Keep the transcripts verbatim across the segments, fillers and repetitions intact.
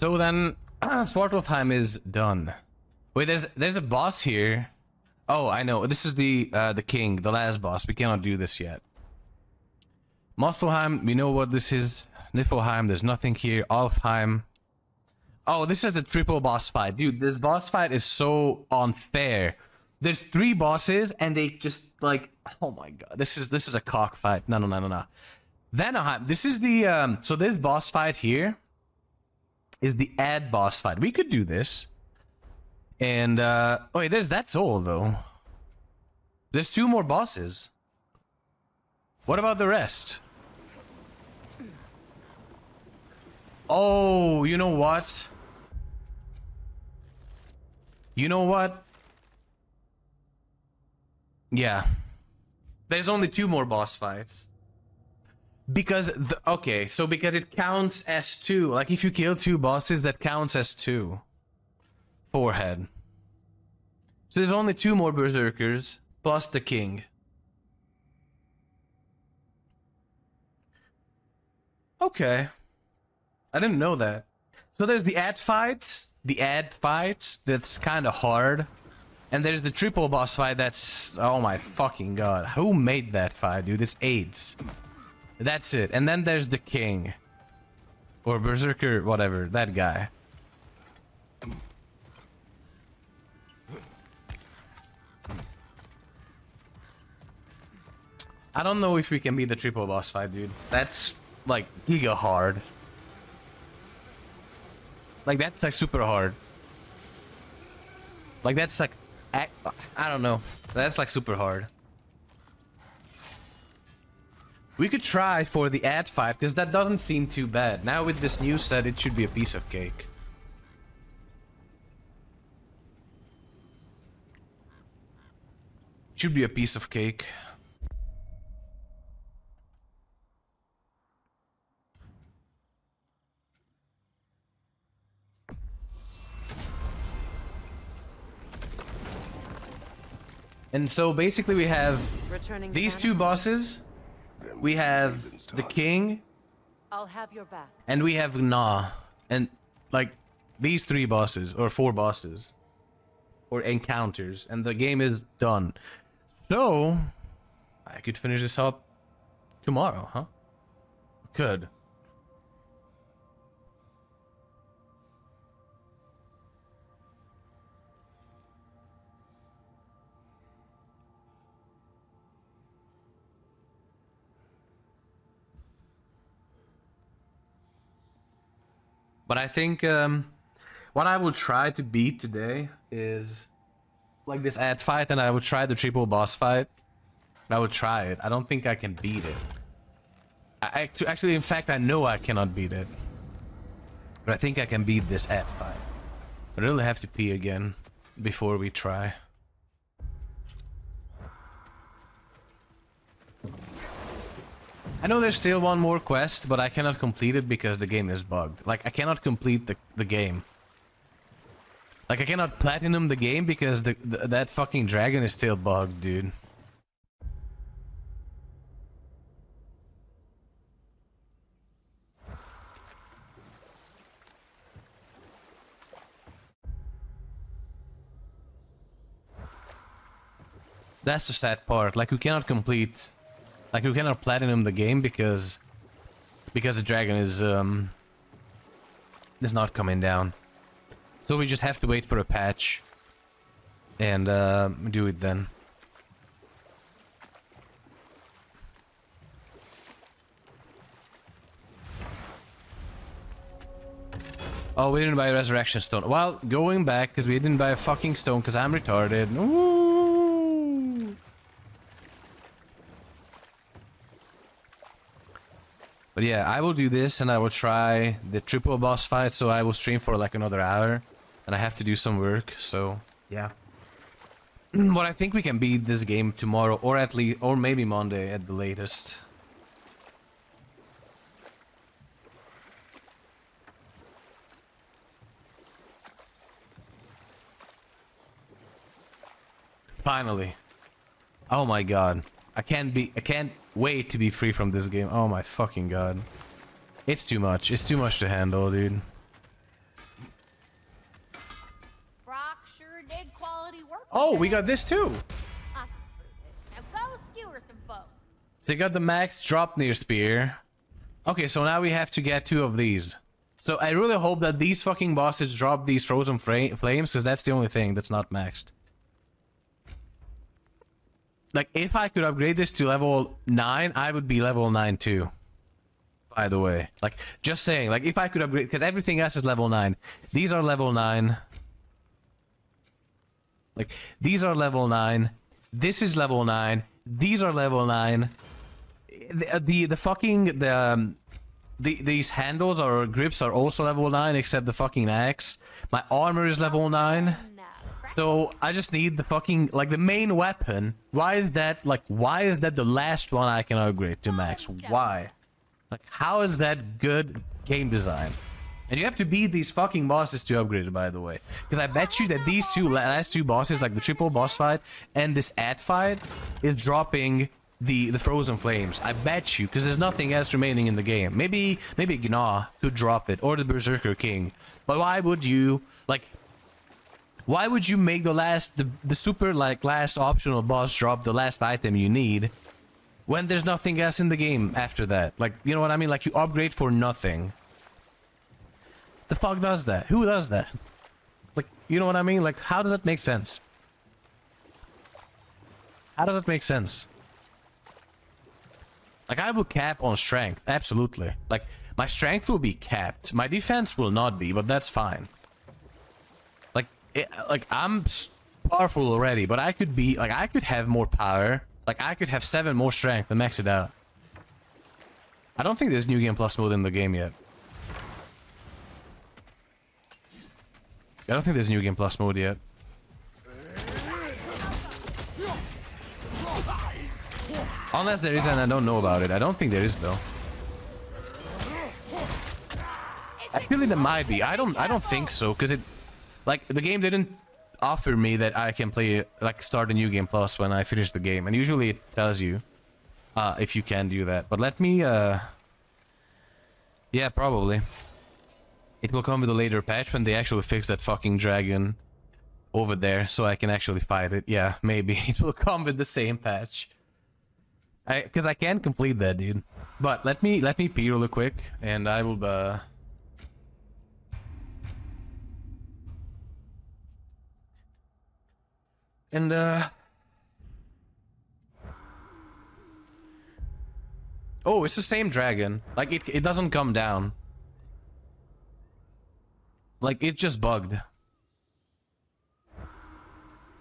So then, Svartalfheim is done. Wait, there's there's a boss here. Oh, I know. This is the uh, the king, the last boss. We cannot do this yet. Muspelheim, we know what this is. Niflheim, there's nothing here. Alfheim. Oh, this is the triple boss fight. Dude, this boss fight is so unfair. There's three bosses and they just like, oh my god, this is this is a cockfight. No, no, no, no, no. Vanaheim, this is the um so this boss fight here is the ad boss fight. We could do this. And uh oh wait, there's that's all though. There's two more bosses. What about the rest? Oh, you know what? You know what? Yeah, there's only two more boss fights because the, okay, so because it counts as two. Like if you kill two bosses, that counts as two. Forehead. So there's only two more berserkers plus the king. Okay, I didn't know that. So there's the ad fights, the ad fights. That's kind of hard. And there's the triple boss fight that's... Oh my fucking god. Who made that fight, dude? It's AIDS. That's it. And then there's the king. Or berserker, whatever. That guy. I don't know if we can beat the triple boss fight, dude. That's, like, giga hard. Like, that's, like, super hard. Like, that's, like... I, I don't know. That's like super hard. We could try for the ad fight because that doesn't seem too bad. Now with this new set, it should be a piece of cake. It should be a piece of cake. And so basically we have these two bosses, we have the king, I'll have your back. And we have Gnaw, and like these three bosses, or four bosses, or encounters, and the game is done. So, I could finish this up tomorrow, huh? Could. But I think um, what I will try to beat today is like this ad fight, and I will try the triple boss fight. I would try it. I don't think I can beat it. I, I actually, in fact, I know I cannot beat it. But I think I can beat this ad fight. I really have to pee again before we try. I know there's still one more quest, but I cannot complete it because the game is bugged. Like, I cannot complete the, the game. Like, I cannot platinum the game because the, the that fucking dragon is still bugged, dude. That's the sad part. Like, you cannot complete... Like, you cannot platinum the game because... Because the dragon is, um... is not coming down. So we just have to wait for a patch. And, uh, do it then. Oh, we didn't buy a resurrection stone. Well, going back, because we didn't buy a fucking stone, because I'm retarded. Ooh! But yeah, I will do this and I will try the triple boss fight, so I will stream for like another hour. And I have to do some work, so yeah. But I think we can beat this game tomorrow, or at least, or maybe Monday at the latest. Finally. Oh my god. I can't be- I can't wait to be free from this game. Oh my fucking god. It's too much. It's too much to handle, dude. Oh, we got this too. Now go skewer some folk. So they got the max drop near spear. Okay, so now we have to get two of these. So I really hope that these fucking bosses drop these frozen flames, because that's the only thing that's not maxed. Like, if I could upgrade this to level nine, I would be level nine too. By the way, like, just saying, like, if I could upgrade, because everything else is level nine. These are level nine. Like, these are level nine. This is level nine. These are level nine. The the, the fucking the. Um, The, these handles or grips are also level nine, except the fucking axe. My armor is level nine. So I just need the fucking, like, the main weapon. Why is that, like, why is that the last one I can upgrade to max? Why? Like, how is that good game design? And you have to beat these fucking bosses to upgrade it, by the way. Because I bet you that these two last two bosses, like the triple boss fight and this ad fight, is dropping The, the frozen flames. I bet you, because there's nothing else remaining in the game. Maybe maybe Gnaw could drop it, or the Berserker King. But why would you, like, why would you make the last the, the super like last optional boss drop the last item you need when there's nothing else in the game after that? Like, you know what I mean? Like, you upgrade for nothing. The fuck does that? Who does that? Like, you know what I mean? Like, how does that make sense? How does that make sense? Like, I will cap on strength, absolutely. Like, my strength will be capped. My defense will not be, but that's fine. Like, it, like I'm powerful already, but I could be... Like, I could have more power. Like, I could have seven more strength and max it out. I don't think there's New Game Plus mode in the game yet. I don't think there's New Game Plus mode yet. Unless there is, and I don't know about it. I don't think there is, though. Actually, there might be. I don't. I don't think so, because it, like, the game didn't offer me that I can play, like, start a New Game Plus when I finish the game, and usually it tells you uh, if you can do that. But let me. Uh, yeah, probably. It will come with a later patch when they actually fix that fucking dragon over there, so I can actually fight it. Yeah, maybe it will come with the same patch. Because I, I can complete that, dude. But let me let me pee real quick, and I will. Uh... And uh. Oh, it's the same dragon. Like, it it doesn't come down. Like, it just bugged.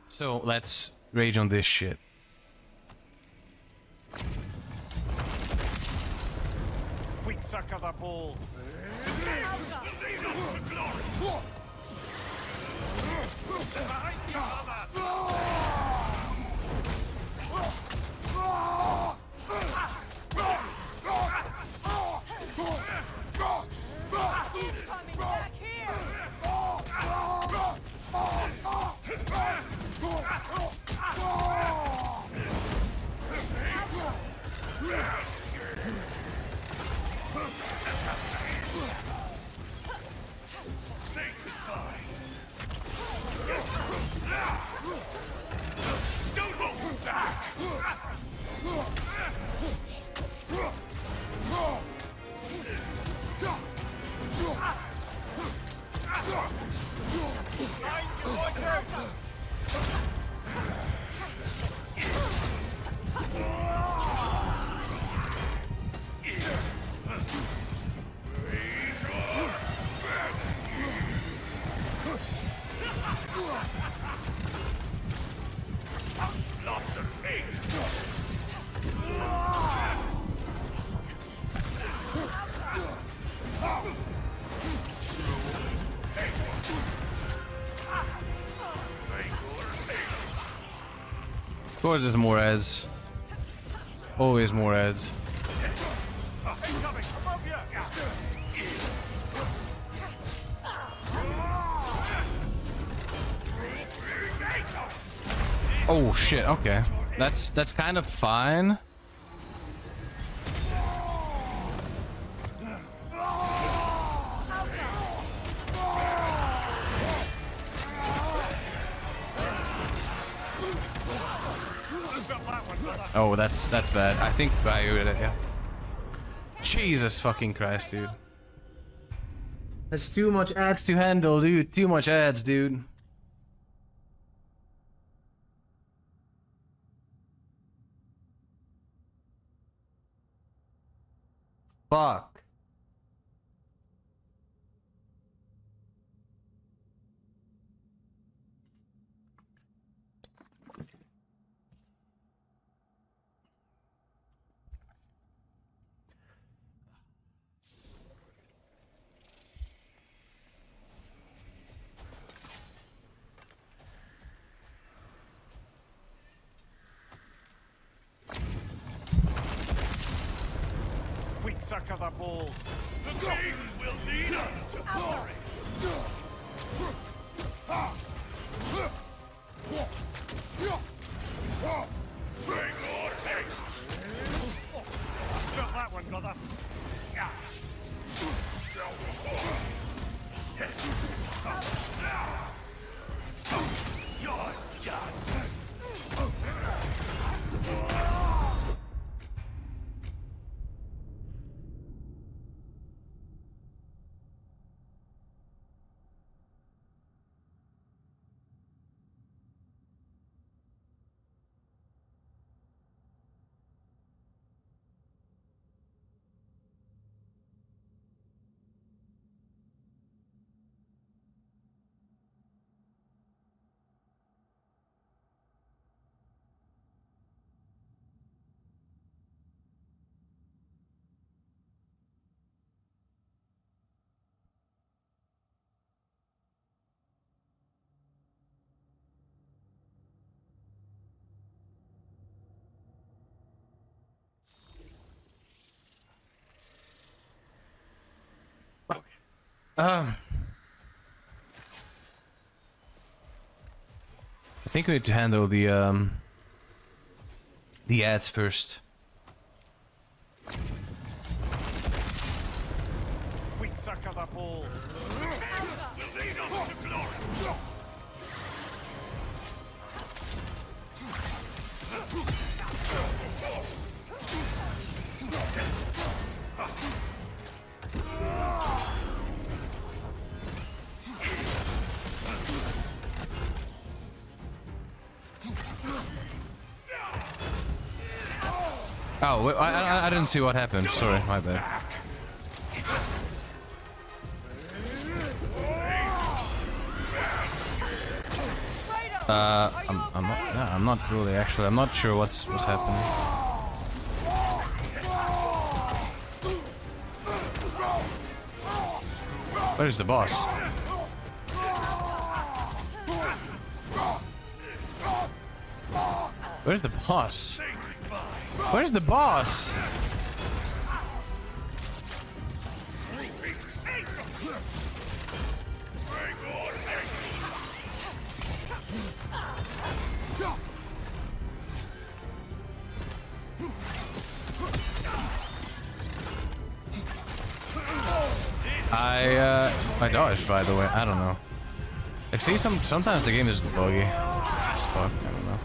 So let's rage on this shit. Sucker the ball. Of course there's more ads. Always more ads. Oh shit, okay. That's that's kind of fine. Oh, that's that's bad. I think I would, yeah. Jesus fucking Christ, dude. That's too much ads to handle, dude. Too much ads, dude. Fuck. Sucker the ball. The king will lead us to glory. Bring more haste. Got that one, brother. Your chance. Um, I think we need to handle the um, the ads first. We suck at the ball. We'll lead us to glory. Oh, I, I, I didn't see what happened. Sorry, my bad. Uh, I'm, I'm not. No, I'm not really. Actually, I'm not sure what's what's happening. Where's the boss? Where's the boss? Where's the boss? I uh, I dodged, by the way. I don't know. Like, see, some sometimes the game is buggy as fuck. I don't know.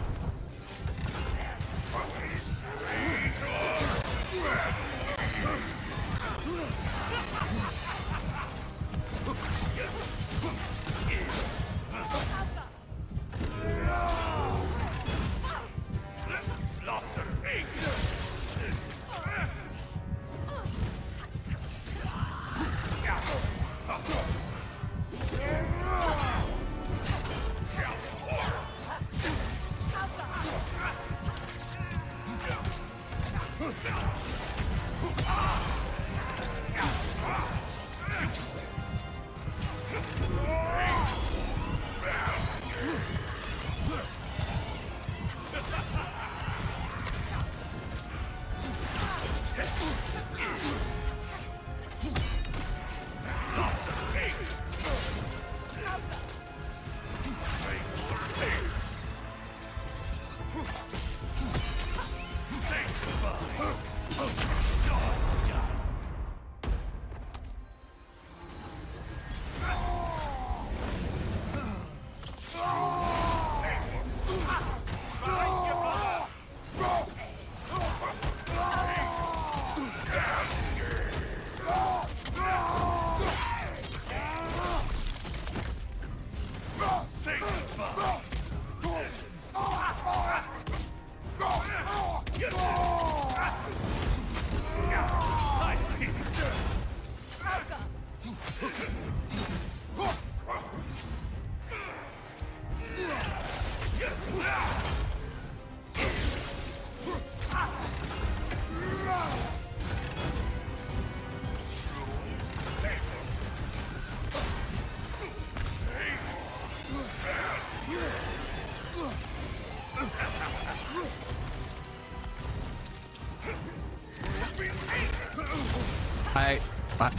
I...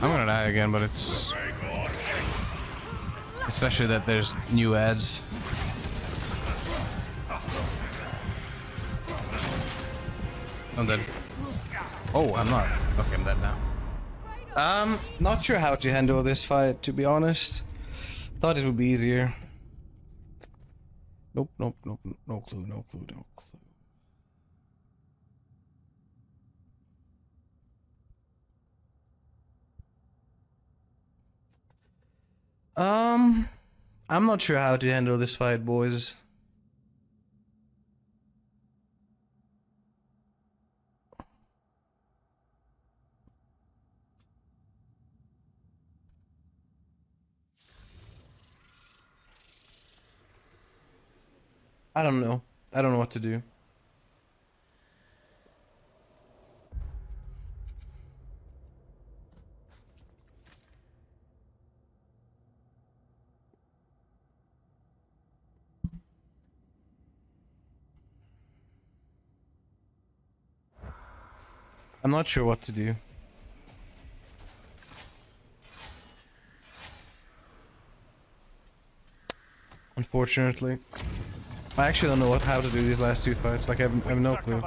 I'm gonna die again, but it's... Especially that there's new ads. I'm dead. Oh, I'm not. Okay, I'm dead now. Um, not sure how to handle this fight, to be honest. Thought it would be easier. Nope, nope, nope, no clue, no clue, no clue. Um, I'm not sure how to handle this fight, boys. I don't know. I don't know what to do. I'm not sure what to do. Unfortunately. I actually don't know what, how to do these last two fights, like I have, I have no clue.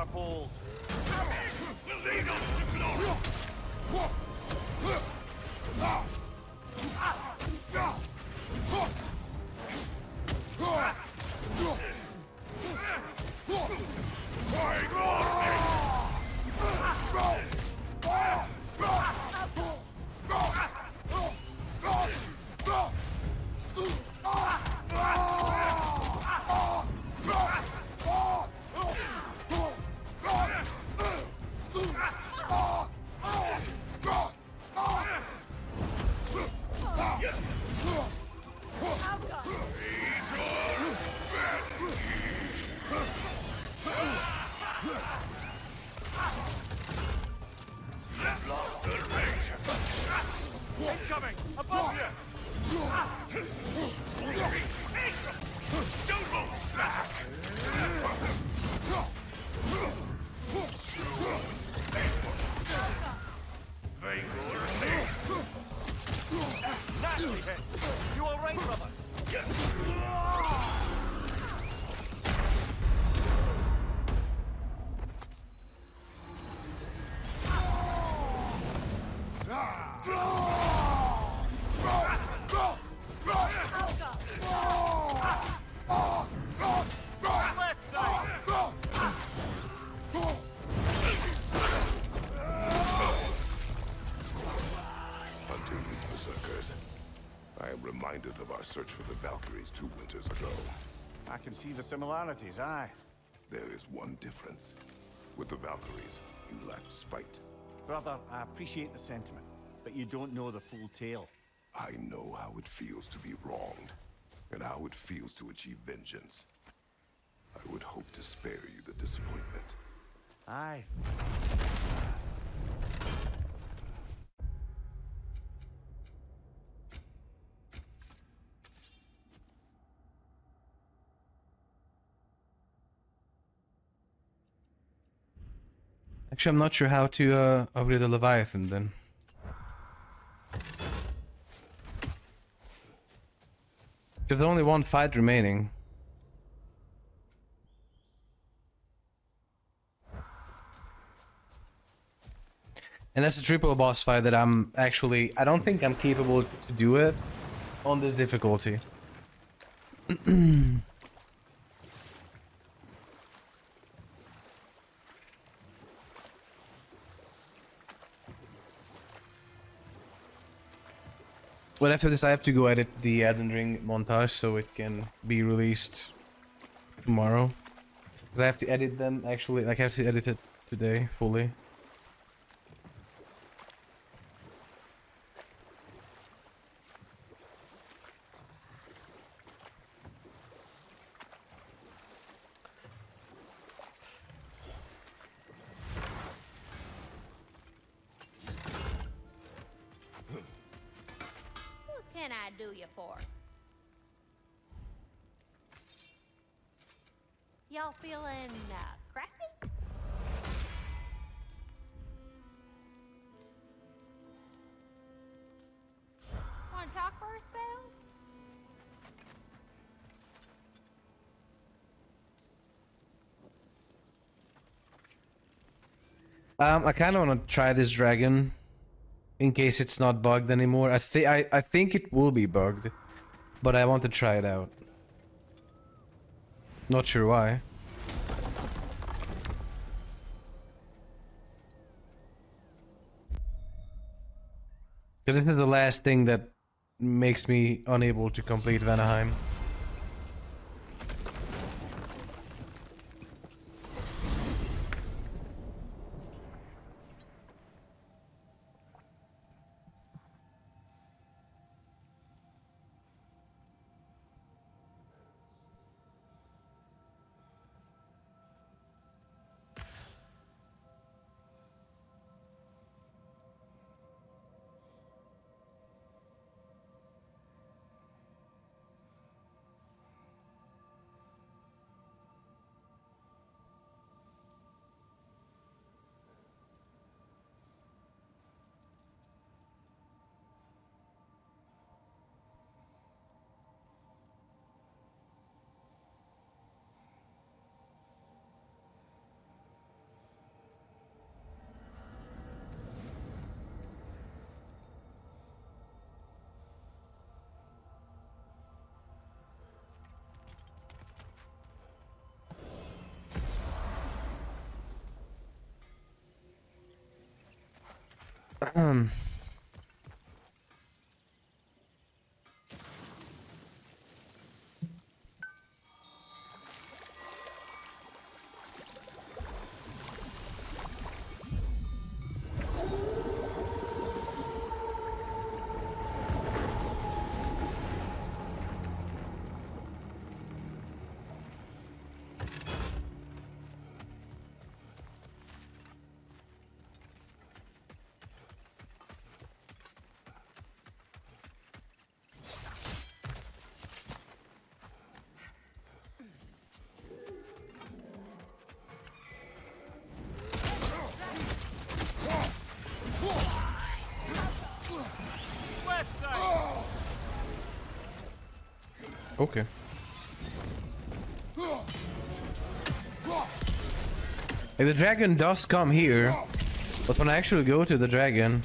Search for the Valkyries two winters ago. I can see the similarities, aye. There is one difference. With the Valkyries, you lack spite. Brother, I appreciate the sentiment, but you don't know the full tale. I know how it feels to be wronged, and how it feels to achieve vengeance. I would hope to spare you the disappointment. Aye. Actually, I'm not sure how to uh, upgrade the Leviathan then. Because there's only one fight remaining. And that's a triple boss fight that I'm actually... I don't think I'm capable to do it on this difficulty. Well, after this I have to go edit the Elden Ring montage so it can be released tomorrow. Because I have to edit them actually, like I have to edit it today fully. Can I do you for? feeling uh, crafty? Want to talk for a spell? Um, I kind of want to try this dragon, in case it's not bugged anymore. I think I I think it will be bugged, but I want to try it out. Not sure why. Because this is the last thing that makes me unable to complete Vanaheim. Um. Okay. Hey, the dragon does come here, but when I actually go to the dragon,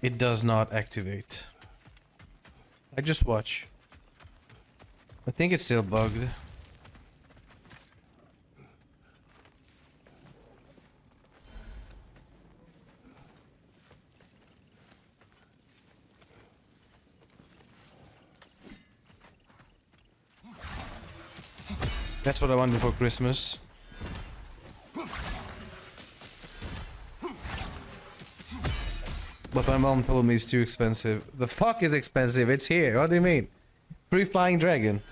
it does not activate. I just watch. I think it's still bugged. That's what I wanted for Christmas. But my mom told me it's too expensive. The fuck is expensive? It's here. What do you mean? Free flying dragon.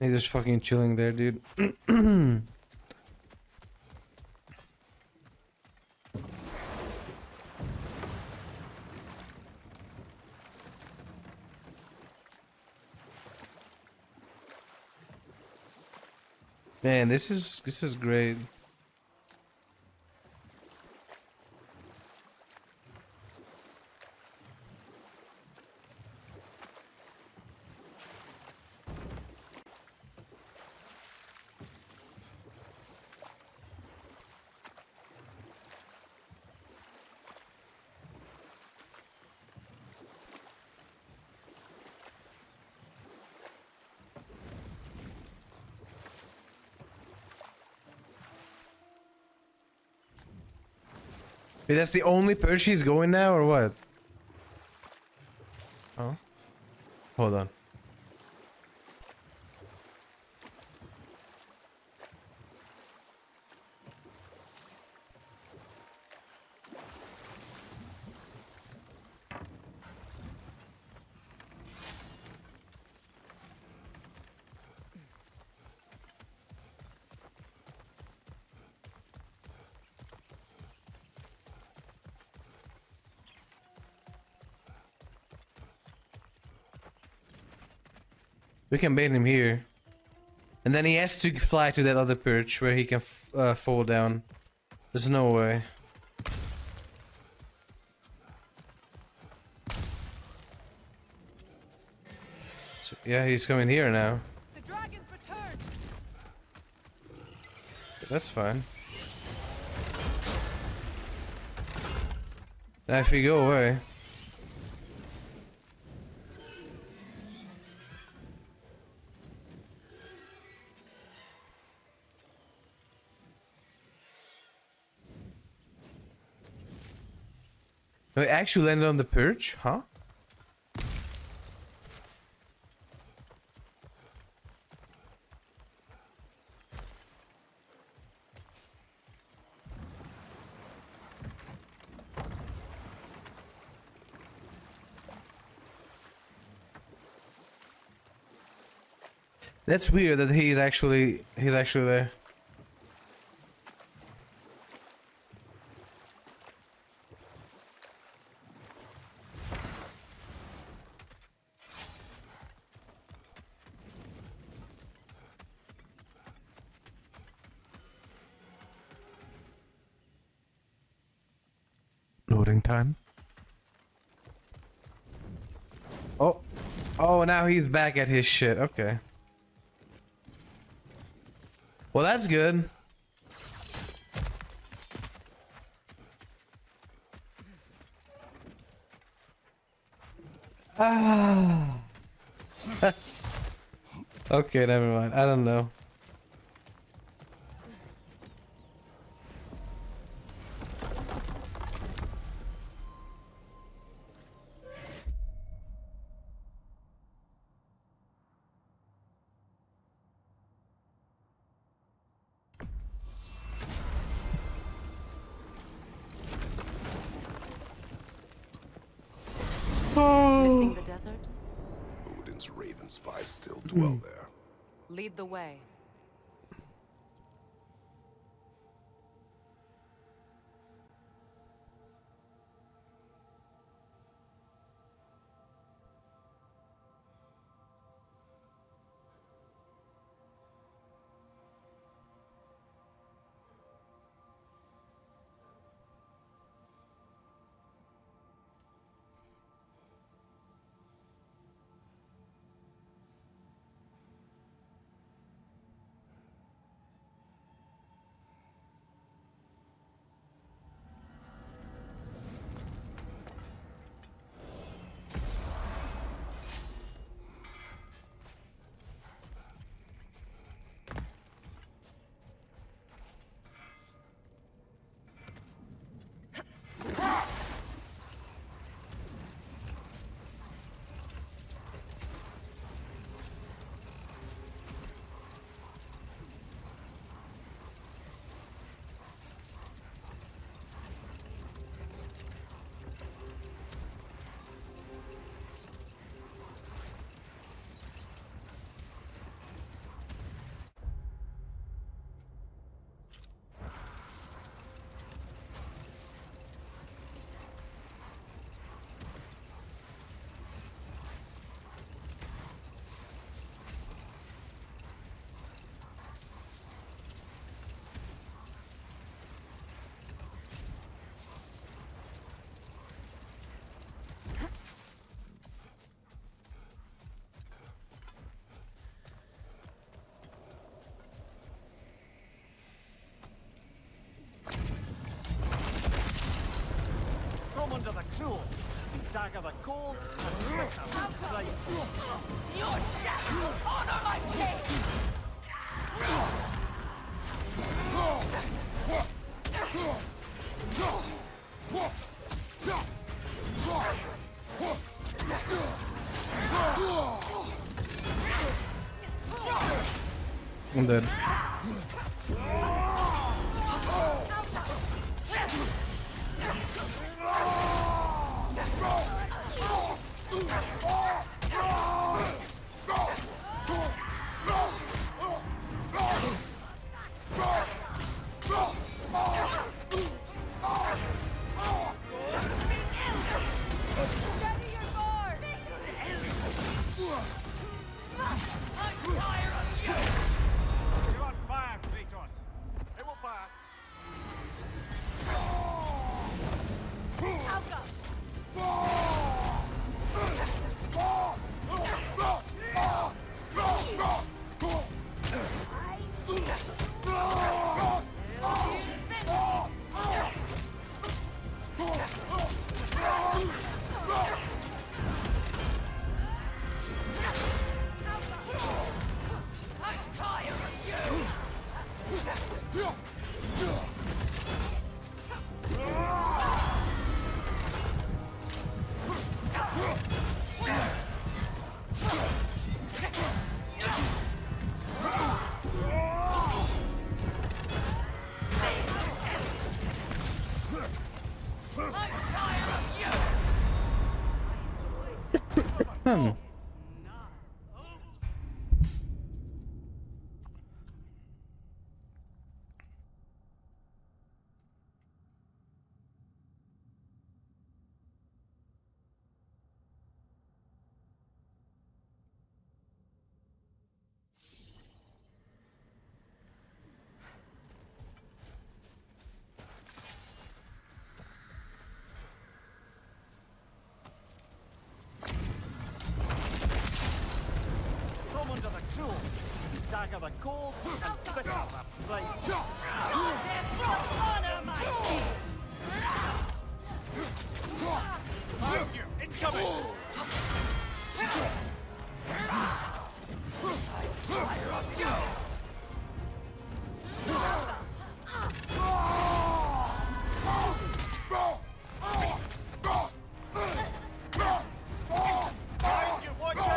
He's just fucking chilling there, dude. Man, this is this is great. Wait, that's the only purge she's going now, or what? Oh. Hold on. We can bait him here. And then he has to fly to that other perch where he can f uh, fall down. There's no way. So, yeah, he's coming here now. The dragon's returned. That's fine. Now if we go away. No, it actually landed on the perch, huh? That's weird that he's actually he's actually there. Time. Oh, oh! Now he's back at his shit. Okay. Well, that's good. Ah. Okay, never mind. I don't know. The way. Under the cruel, dagger the cold, and look at the right. Your death will honor my pain! I'm dead. Of a cold and spit of a place. Honor my king! You, incoming! I fire on you! You, watch out!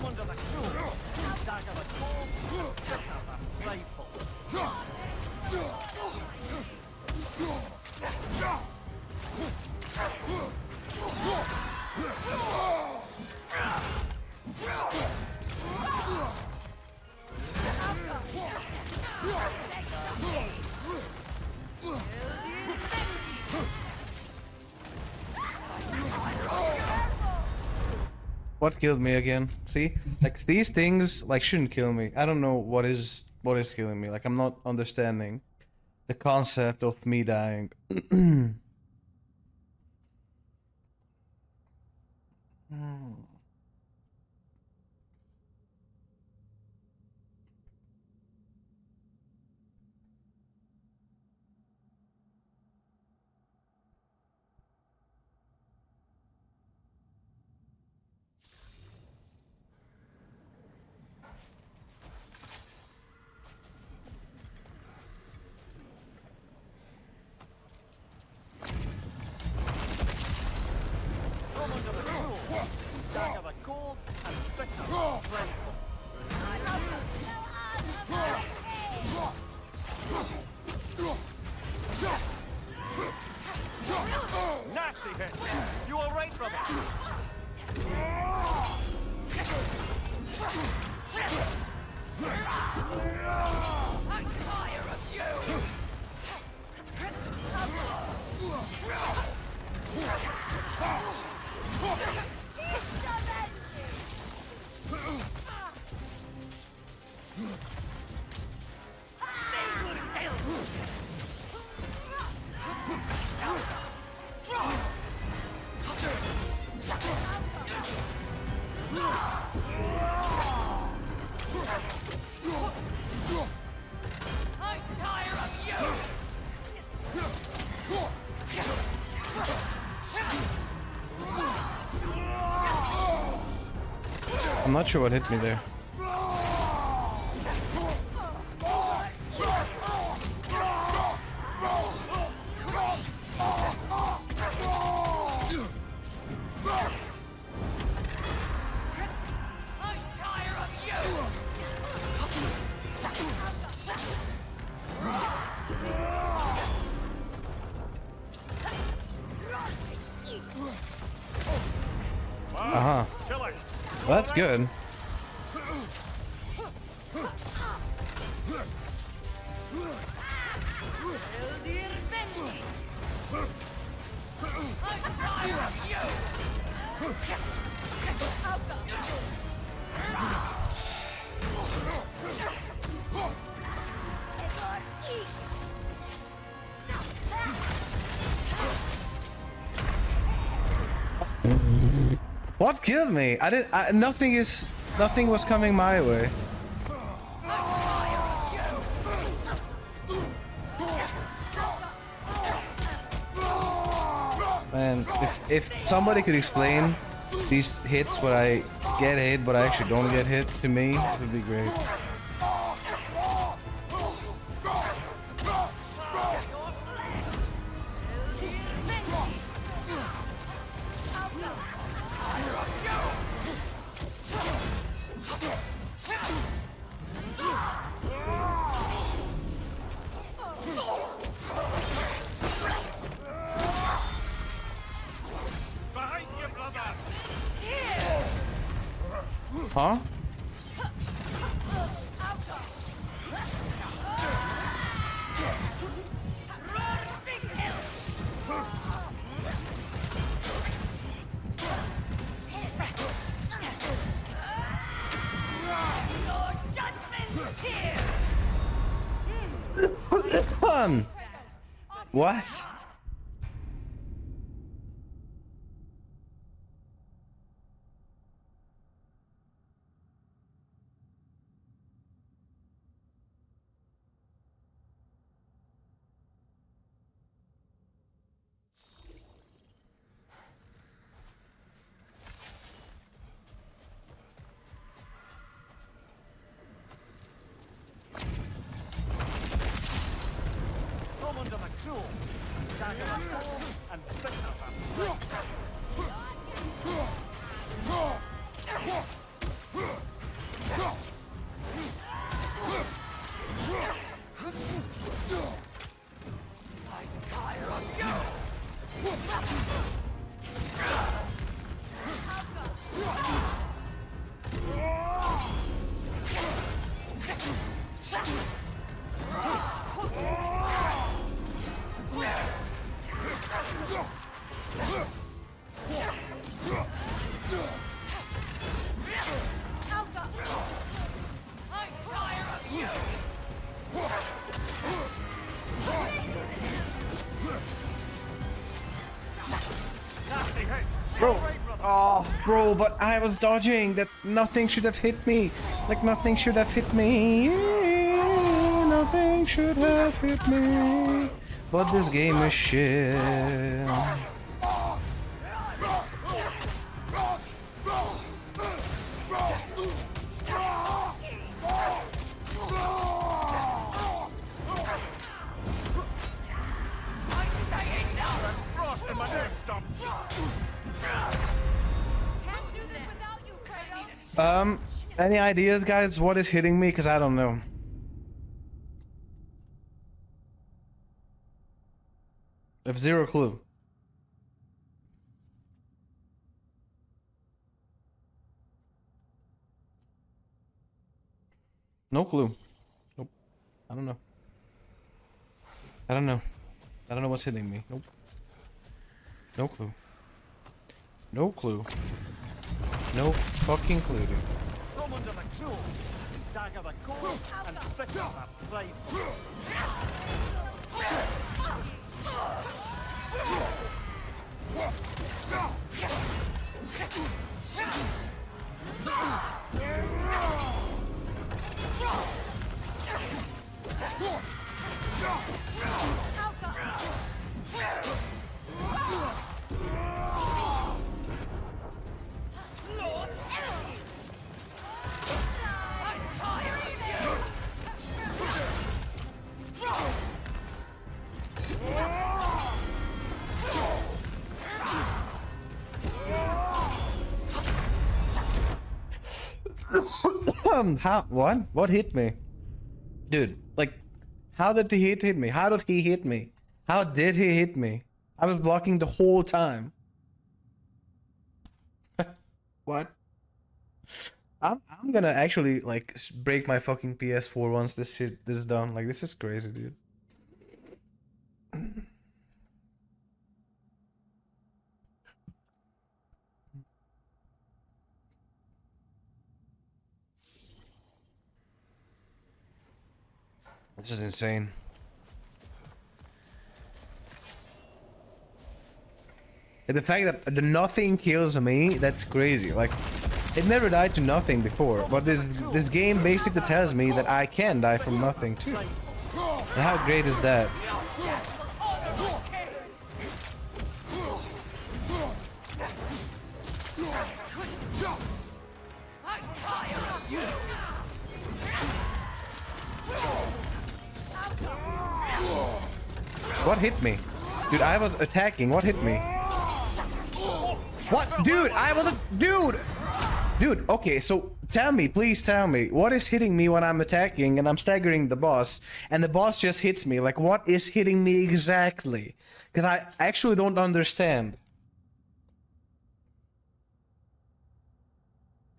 Under the cool, dark of a cold, thick of a rifle. What killed me again? See, like these things like shouldn't kill me. I don't know what is what is killing me. Like I'm not understanding the concept of me dying. Fire of you! I'm not sure what hit me there. Uh-huh. Well, that's good. What killed me? I didn't. I, nothing is. Nothing was coming my way. Man, if if somebody could explain these hits, where I get hit, but I actually don't get hit, to me, it would be great. Huh? um, what? Bro, but I was dodging. That nothing should have hit me. Like nothing should have hit me. Yeah, nothing should have hit me. But this game is shit. Um, any ideas, guys, what is hitting me? Because I don't know. I have zero clue. No clue. Nope. I don't know. I don't know. I don't know what's hitting me. Nope. No clue. No clue. No fucking clue, dude. How? What? What hit me? Dude, like, how did the hit hit me? How did he hit me? How did he hit me? I was blocking the whole time. What? I'm, I'm gonna actually, like, break my fucking P S four once this shit is done. Like, this is crazy, dude. This is insane. And the fact that the nothing kills me, that's crazy. Like, it never died to nothing before, but this this game basically tells me that I can die from nothing too. And how great is that? What hit me? Dude, I was attacking. What hit me? What? Dude, I was a dude. Dude, okay, so tell me, please tell me, what is hitting me when I'm attacking and I'm staggering the boss and the boss just hits me? Like, what is hitting me exactly? Because I actually don't understand.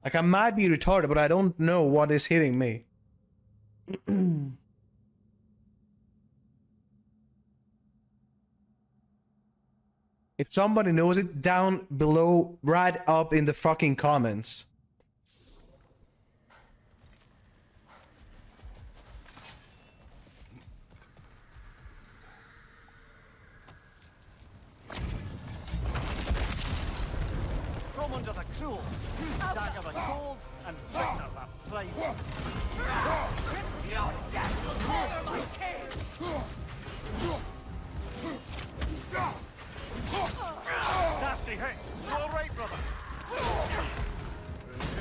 Like, I might be retarded, but I don't know what is hitting me. If somebody knows it, down below, right up in the fucking comments. From under the cruel, dagger the gold, and winner the prize. Nasty hit. You all right, brother?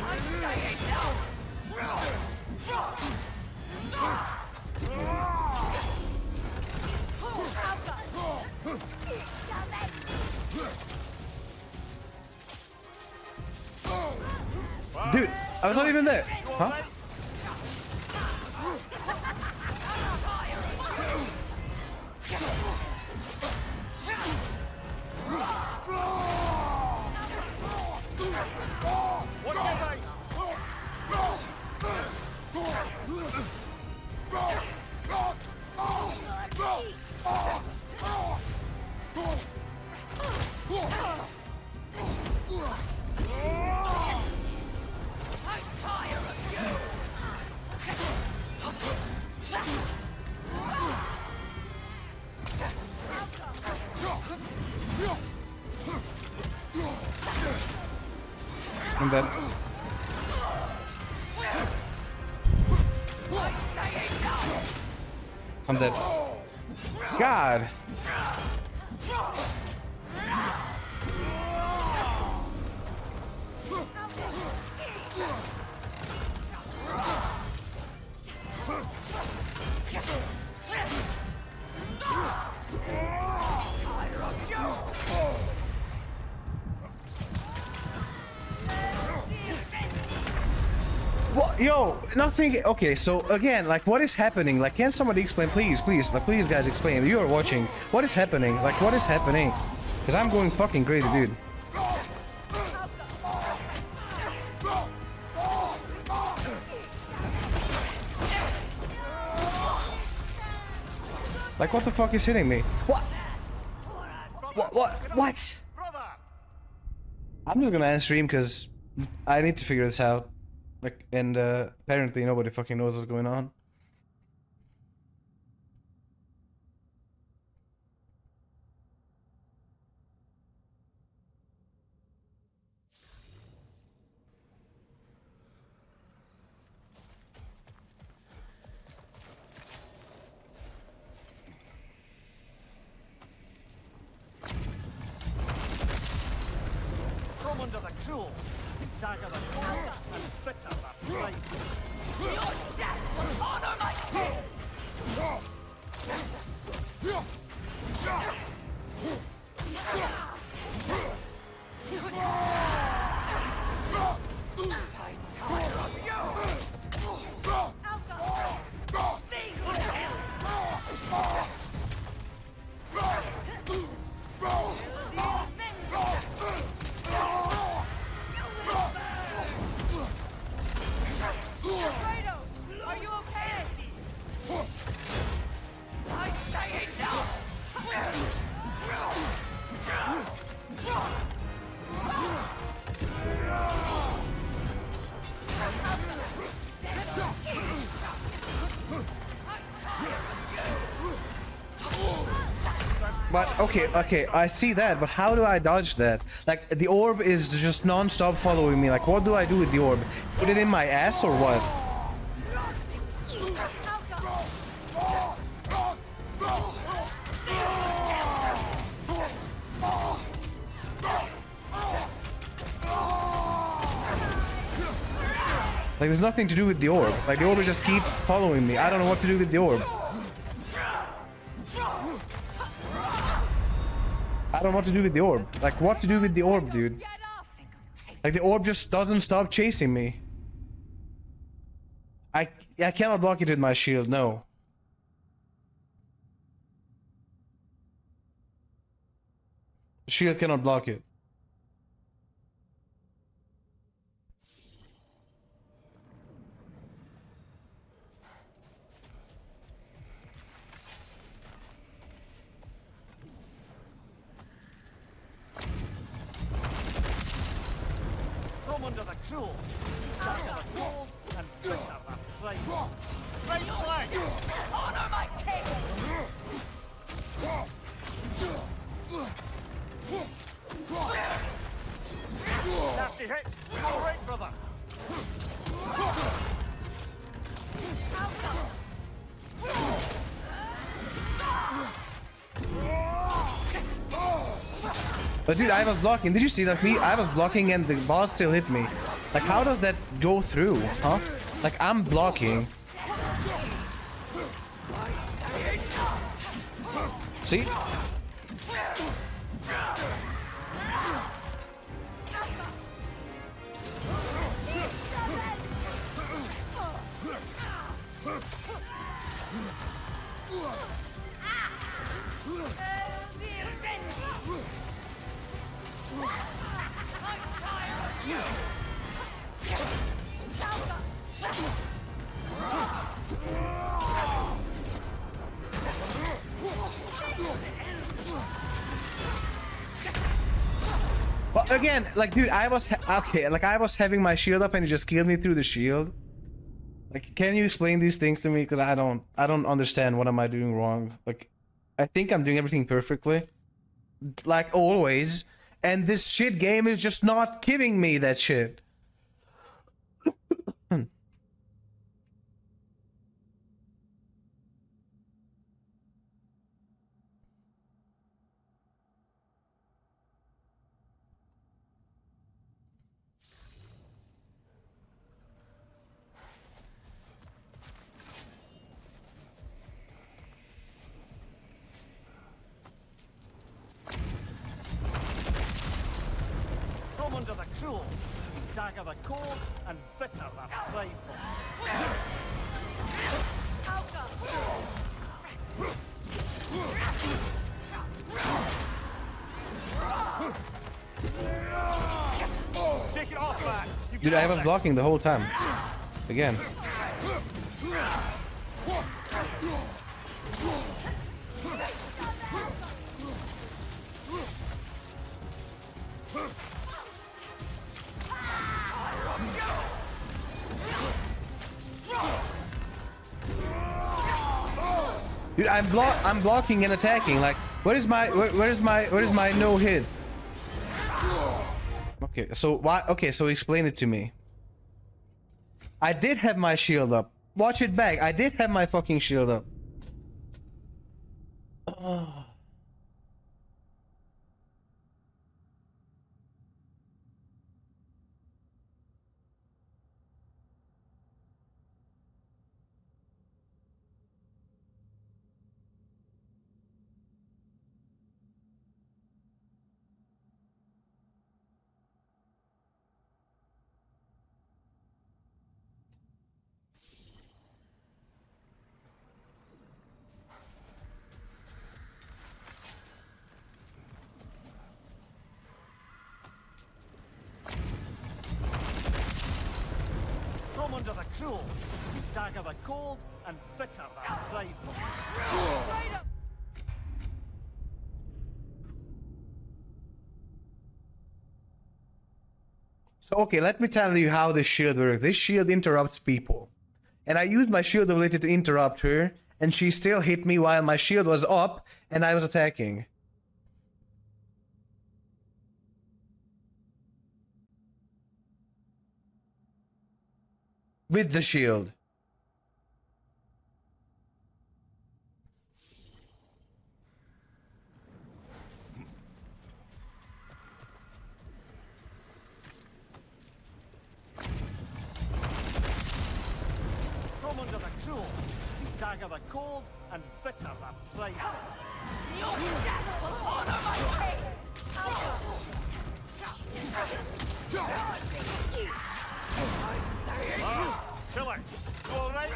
I'm staying now. Dude, I was not even there. Huh? I'm dead. I'm dead. God! Yo, nothing. Okay, so again, like, what is happening? Like, can somebody explain, please, please, like, please, guys, explain. You are watching. What is happening? Like, what is happening? Because I'm going fucking crazy, dude. Like, what the fuck is hitting me? What? What? What? What? I'm just gonna end stream because I need to figure this out. Like, and uh, apparently nobody fucking knows what's going on. From under the cruel, dagger the corner and bitter the blade. Your death will honor my king. I'm tired of you. but okay, okay, I see that, but how do I dodge that? Like, the orb is just non-stop following me. Like, what do I do with the orb? Put it in my ass or what? Like, there's nothing to do with the orb. Like, the orb just keeps following me. I don't know what to do with the orb. I don't know what to do with the orb. Like, what to do with the orb, dude? Like, the orb just doesn't stop chasing me. I, I cannot block it with my shield, no. The shield cannot block it. But dude, I was blocking. Did you see that? Me, I was blocking and the boss still hit me. Like, how does that go through, huh? Like, I'm blocking. See? But again, like, dude, I was okay. Like, I was having my shield up, and it just killed me through the shield. Like, can you explain these things to me? Because I don't, I don't understand. What am I doing wrong? Like, I think I'm doing everything perfectly, like always. And this shit game is just not giving me that shit. Dude, I was blocking the whole time. Again. Dude, I'm block I'm blocking and attacking. Like, where is my where, where is my where is my no hit? Okay, so why? Okay, so explain it to me. I did have my shield up. Watch it back. I did have my fucking shield up. Oh. So, okay, let me tell you how this shield works. This shield interrupts people. And I used my shield ability to interrupt her, and she still hit me while my shield was up, and I was attacking. with the shield. From under the cruel, the dagger the cold, and bitter the pride. You death will honor my faith! Ah, kill it! All right?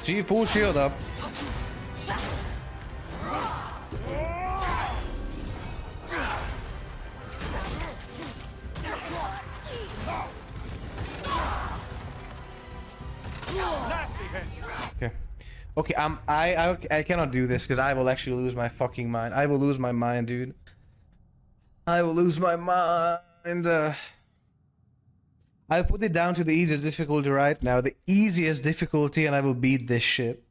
See, pull shield up. Okay, okay. I'm. I. I. I cannot do this because I will actually lose my fucking mind. I will lose my mind, dude. I will lose my mind. Uh... I put it down to the easiest difficulty right now, the easiest difficulty, and I will beat this shit.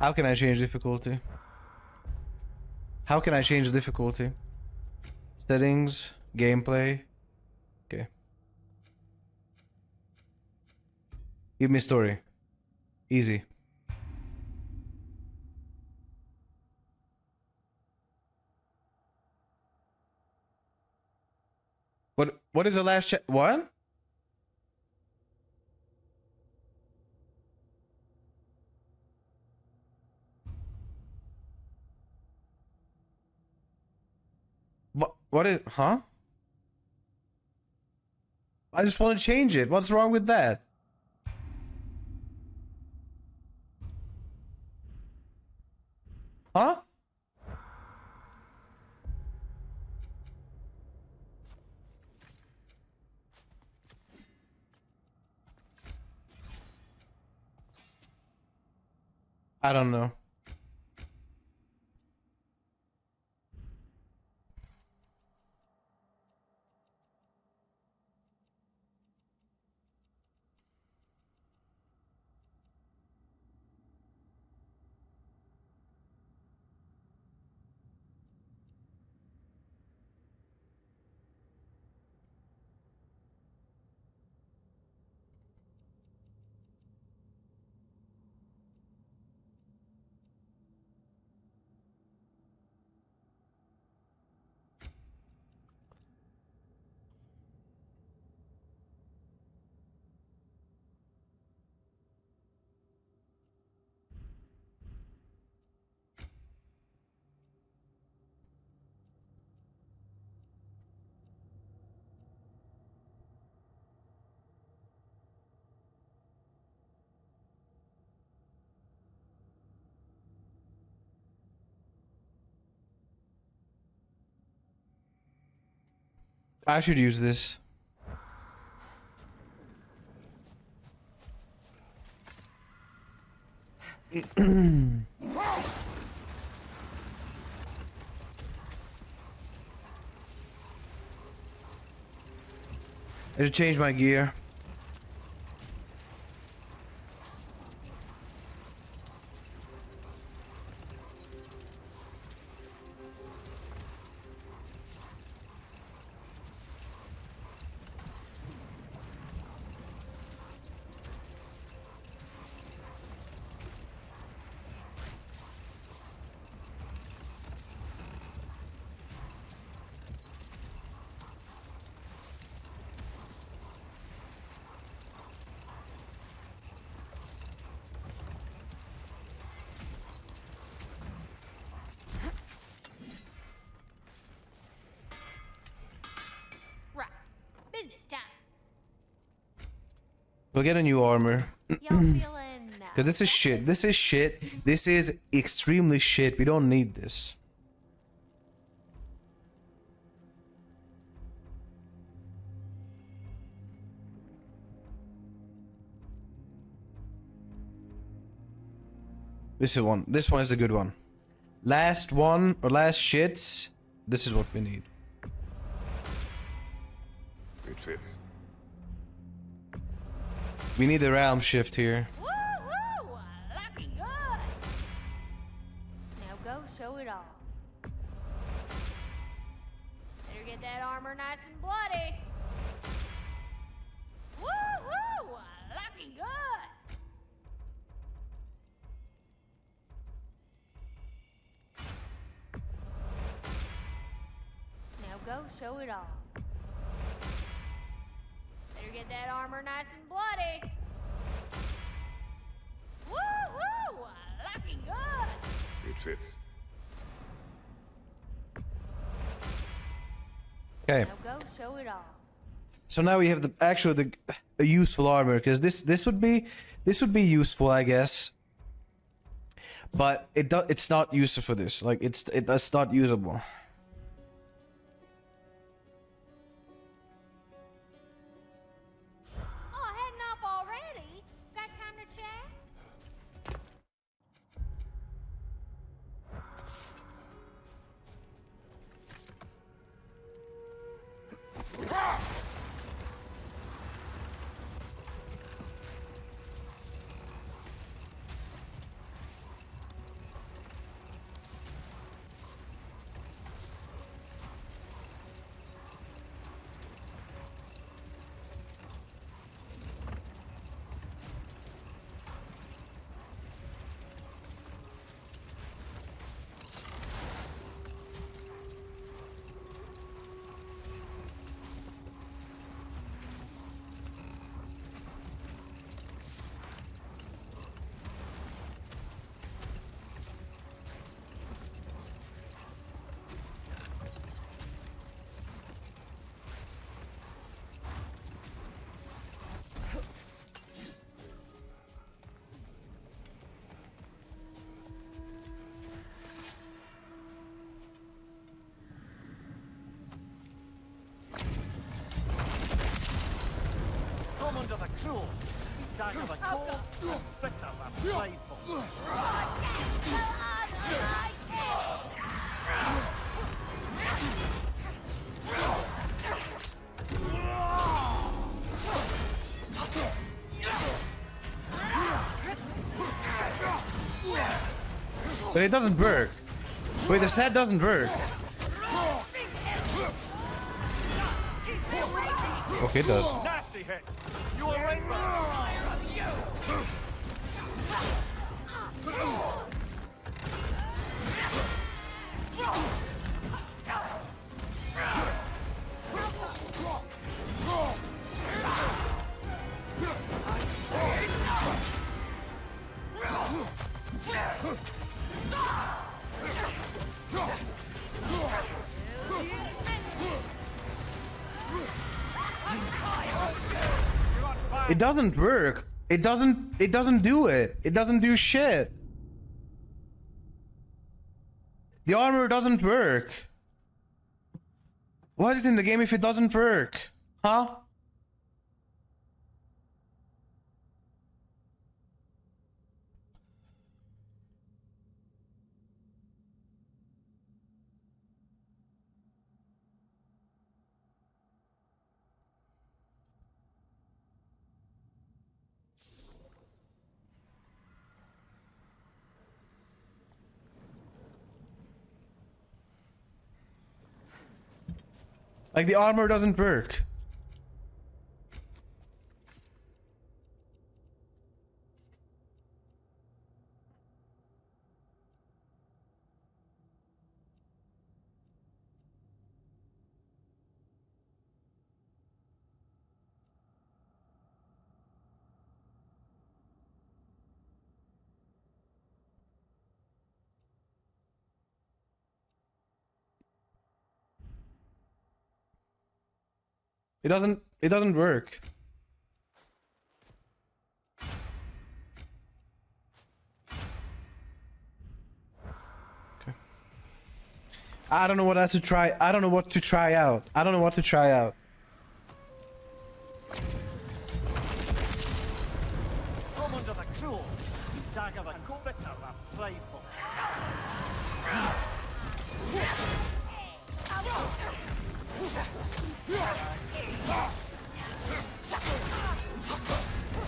How can I change difficulty? How can I change difficulty? Settings, gameplay. Give me a story. Easy. What what is the last chat? What? What what is huh? I just want to change it. What's wrong with that? Huh? I don't know. I should use this. I should change my gear. We'll get a new armor. Because this is shit. This is shit. This is extremely shit. We don't need this. This is one. This one is a good one. Last one or last shits. This is what we need. It fits. We need the realm shift here. Woo-hoo! Looking good. Now go show it off. Better get that armor nice and bloody. Woo-hoo! Looking good. Go show it off. Better get that armor nice and bloody. Woo-hoo! Looking good! It fits. Okay. Now go show it off. So now we have the actual the a useful armor, because this this would be this would be useful, I guess. But it do, it's not useful for this. Like it's it that's not usable. But it doesn't work. Wait, the set doesn't work. Okay, it does. It doesn't work. It doesn't it doesn't do it. It doesn't do shit. The armor doesn't work. Why is it in the game if it doesn't work? Huh? Like, the armor doesn't work. It doesn't, it doesn't work. I don't know what I should try. I don't know what to try out. I don't know what to try out.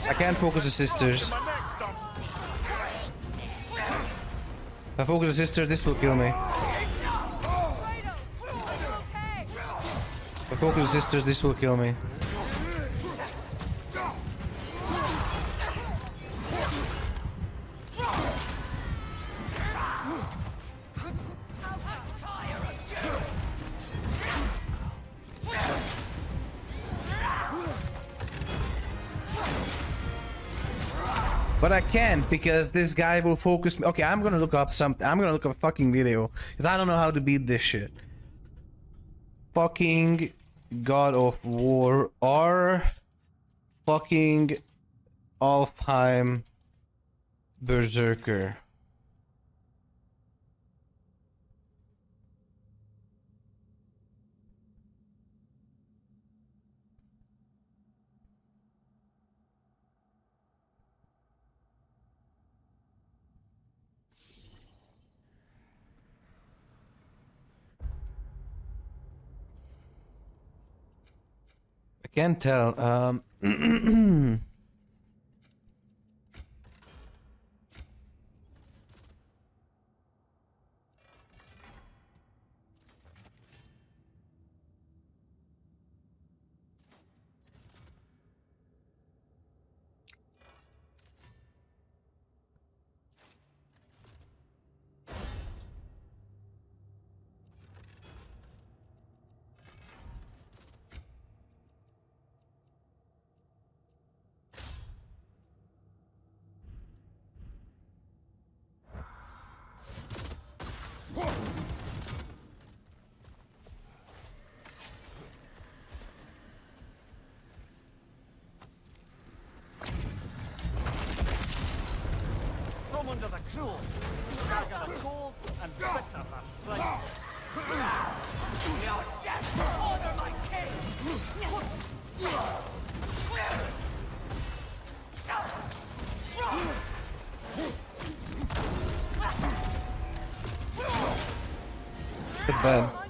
I can't focus the sisters. If I focus the sister, this will kill me. If I focus the sisters, this will kill me. But I can't because this guy will focus me. Okay, I'm gonna look up something. I'm gonna look up a fucking video because I don't know how to beat this shit. Fucking God of War or fucking Alfheim Berserker. Can't tell. Um, under the cruel, dagger of cold and bitter than flame. Your death, honor my king. Goodbye.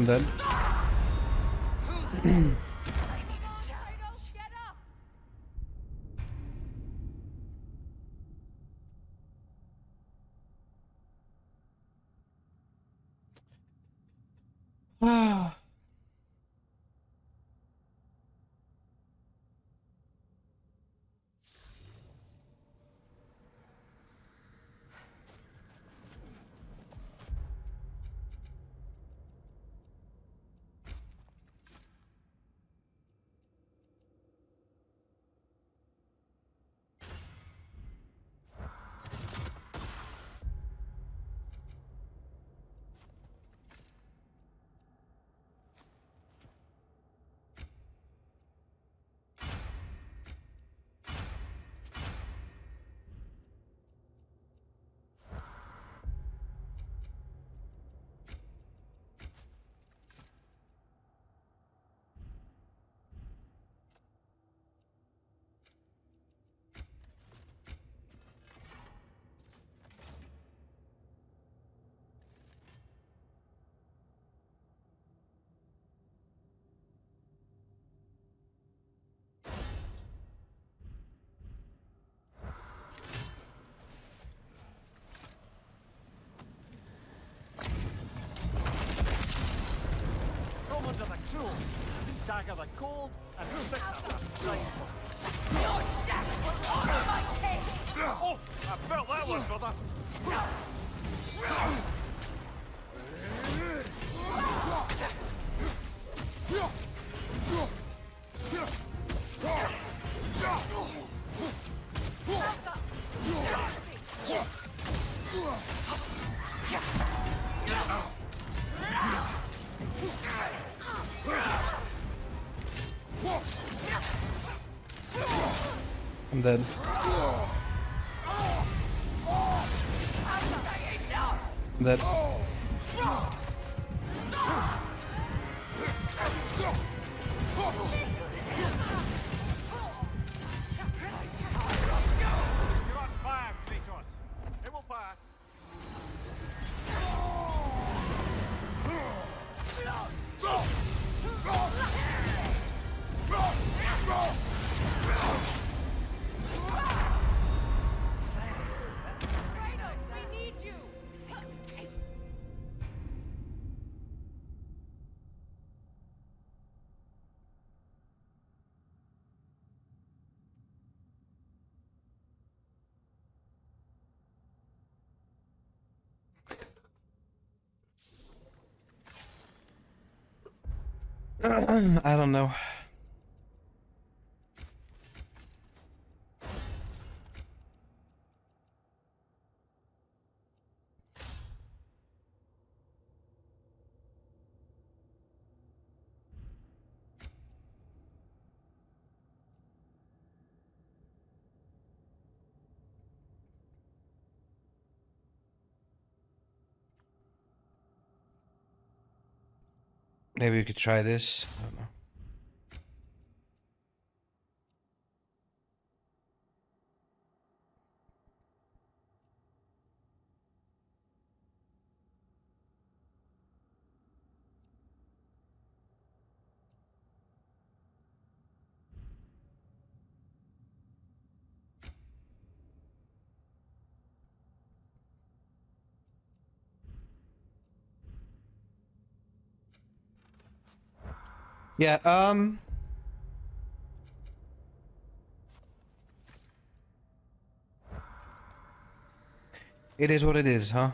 I'm done. fool. Dagger the cold, and who picks up that prize? Your death will honor my king! Oh, I felt that one, brother! I'm dead. I'm dead. I don't know. Maybe we could try this. I don't know. Yeah, um... it is what it is, huh?